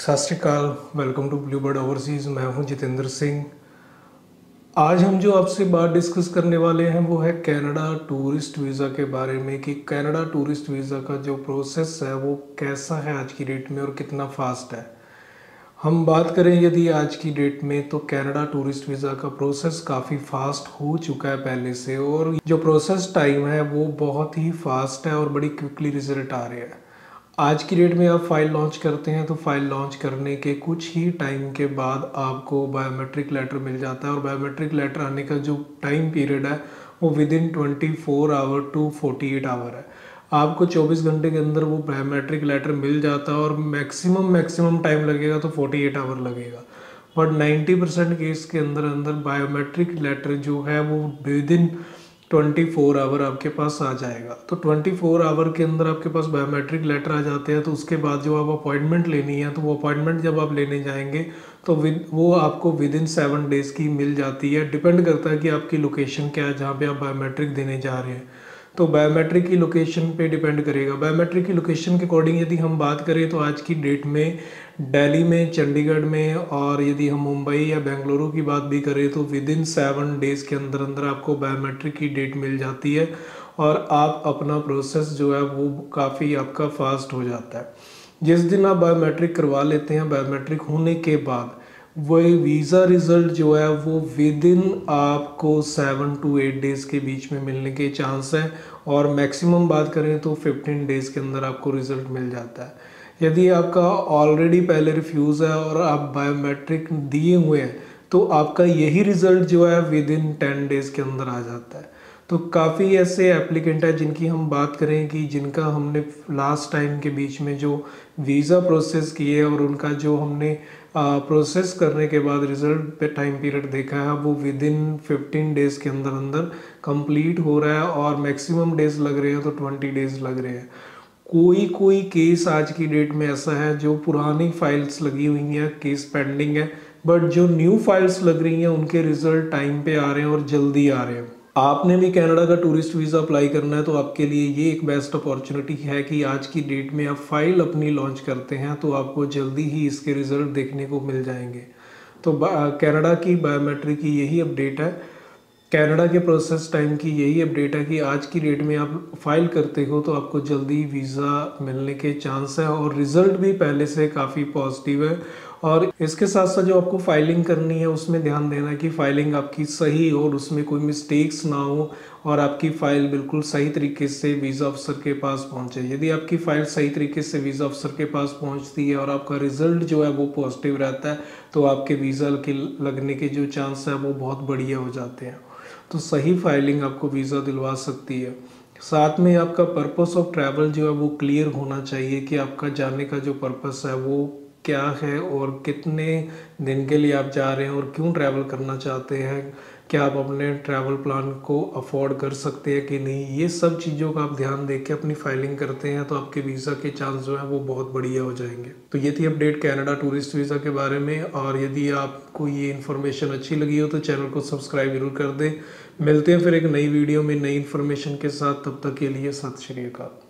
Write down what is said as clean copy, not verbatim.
सत श्री अकाल। Welcome to Bluebird overseas. मैं हूं जितेंद्र सिंह। आज हम जो आपसे बात डिस्कस करने वाले हैं वो है कनाडा टूरिस्ट वीज़ा के बारे में कि कनाडा टूरिस्ट वीज़ा का जो प्रोसेस है वो कैसा है आज की डेट में और कितना फास्ट है। हम बात करें यदि आज की डेट में तो कनाडा टूरिस्ट वीज़ा का प्रोसेस काफ़ी फास्ट हो चुका है पहले से, और जो प्रोसेस टाइम है वो बहुत ही फास्ट है और बड़ी क्विकली रिजल्ट आ रहे हैं। आज की डेट में आप फाइल लॉन्च करते हैं तो फाइल लॉन्च करने के कुछ ही टाइम के बाद आपको बायोमेट्रिक लेटर मिल जाता है, और बायोमेट्रिक लेटर आने का जो टाइम पीरियड है वो विदिन 24 आवर टू 48 आवर है। आपको 24 घंटे के अंदर वो बायोमेट्रिक लेटर मिल जाता है, और मैक्सिमम टाइम लगेगा तो 48 आवर लगेगा, बट 90% केस के अंदर बायोमेट्रिक लेटर जो है वो विदिन 24 आवर आपके पास आ जाएगा। तो 24 आवर के अंदर आपके पास बायोमेट्रिक लेटर आ जाते हैं। तो उसके बाद जो आप अपॉइंटमेंट लेनी है तो वो अपॉइंटमेंट जब आप लेने जाएंगे तो वो आपको विदिन 7 डेज़ की मिल जाती है। डिपेंड करता है कि आपकी लोकेशन क्या है जहाँ पे आप बायोमेट्रिक देने जा रहे हैं, तो बायोमेट्रिक की लोकेशन पे डिपेंड करेगा। बायोमेट्रिक की लोकेशन के अकॉर्डिंग यदि हम बात करें तो आज की डेट में दिल्ली में, चंडीगढ़ में, और यदि हम मुंबई या बेंगलुरु की बात भी करें तो विदिन 7 डेज़ के अंदर आपको बायोमेट्रिक की डेट मिल जाती है, और आप अपना प्रोसेस जो है वो काफ़ी आपका फास्ट हो जाता है। जिस दिन आप बायोमेट्रिक करवा लेते हैं, बायोमेट्रिक होने के बाद वही वीज़ा रिज़ल्ट जो है वो विदिन आपको 7 to 8 डेज़ के बीच में मिलने के चांस है, और मैक्सिमम बात करें तो 15 डेज़ के अंदर आपको रिज़ल्ट मिल जाता है। यदि आपका ऑलरेडी पहले रिफ्यूज़ है और आप बायोमेट्रिक दिए हुए हैं तो आपका यही रिज़ल्ट जो है विदिन 10 डेज़ के अंदर आ जाता है। तो काफ़ी ऐसे एप्लीकेंट है जिनकी हम बात करें कि जिनका हमने लास्ट टाइम के बीच में जो वीज़ा प्रोसेस किए और उनका जो हमने प्रोसेस करने के बाद रिज़ल्ट पे टाइम पीरियड देखा है वो विदिन 15 डेज़ के अंदर कंप्लीट हो रहा है, और मैक्सिमम डेज़ लग रहे हैं तो 20 डेज़ लग रहे हैं। कोई केस आज की डेट में ऐसा है जो पुरानी फाइल्स लगी हुई हैं, केस पेंडिंग है, बट जो न्यू फाइल्स लग रही हैं उनके रिज़ल्ट टाइम पे आ रहे हैं और जल्दी आ रहे हैं। आपने भी कनाडा का टूरिस्ट वीज़ा अप्लाई करना है तो आपके लिए ये एक बेस्ट अपॉर्चुनिटी है कि आज की डेट में आप फाइल अपनी लॉन्च करते हैं तो आपको जल्दी ही इसके रिज़ल्ट देखने को मिल जाएंगे। तो कनाडा की बायोमेट्रिक की यही अपडेट है, कनाडा के प्रोसेस टाइम की यही अपडेट है कि आज की डेट में आप फाइल करते हो तो आपको जल्दी वीज़ा मिलने के चांस है, और रिज़ल्ट भी पहले से काफ़ी पॉजिटिव है। और इसके साथ साथ जो आपको फाइलिंग करनी है उसमें ध्यान देना है कि फाइलिंग आपकी सही हो और उसमें कोई मिस्टेक्स ना हो, और आपकी फ़ाइल बिल्कुल सही तरीके से वीज़ा अफसर के पास पहुंचे। यदि आपकी फ़ाइल सही तरीके से वीज़ा अफसर के पास पहुंचती है और आपका रिज़ल्ट जो है वो पॉजिटिव रहता है तो आपके वीज़ा के लगने के जो चांस है वो बहुत बढ़िया हो जाते हैं। तो सही फाइलिंग आपको वीज़ा दिलवा सकती है। साथ में आपका पर्पस ऑफ ट्रैवल जो है वो क्लियर होना चाहिए कि आपका जाने का जो पर्पस है वो क्या है, और कितने दिन के लिए आप जा रहे हैं, और क्यों ट्रैवल करना चाहते हैं, क्या आप अपने ट्रैवल प्लान को अफोर्ड कर सकते हैं कि नहीं। ये सब चीज़ों का आप ध्यान दे के अपनी फाइलिंग करते हैं तो आपके वीज़ा के चांस जो हैं वो बहुत बढ़िया हो जाएंगे। तो ये थी अपडेट कनाडा टूरिस्ट वीज़ा के बारे में, और यदि आपको ये इन्फॉर्मेशन अच्छी लगी हो तो चैनल को सब्सक्राइब जरूर कर दें। मिलते हैं फिर एक नई वीडियो में नई इन्फॉर्मेशन के साथ, तब तक के लिए सत श्री अकाल।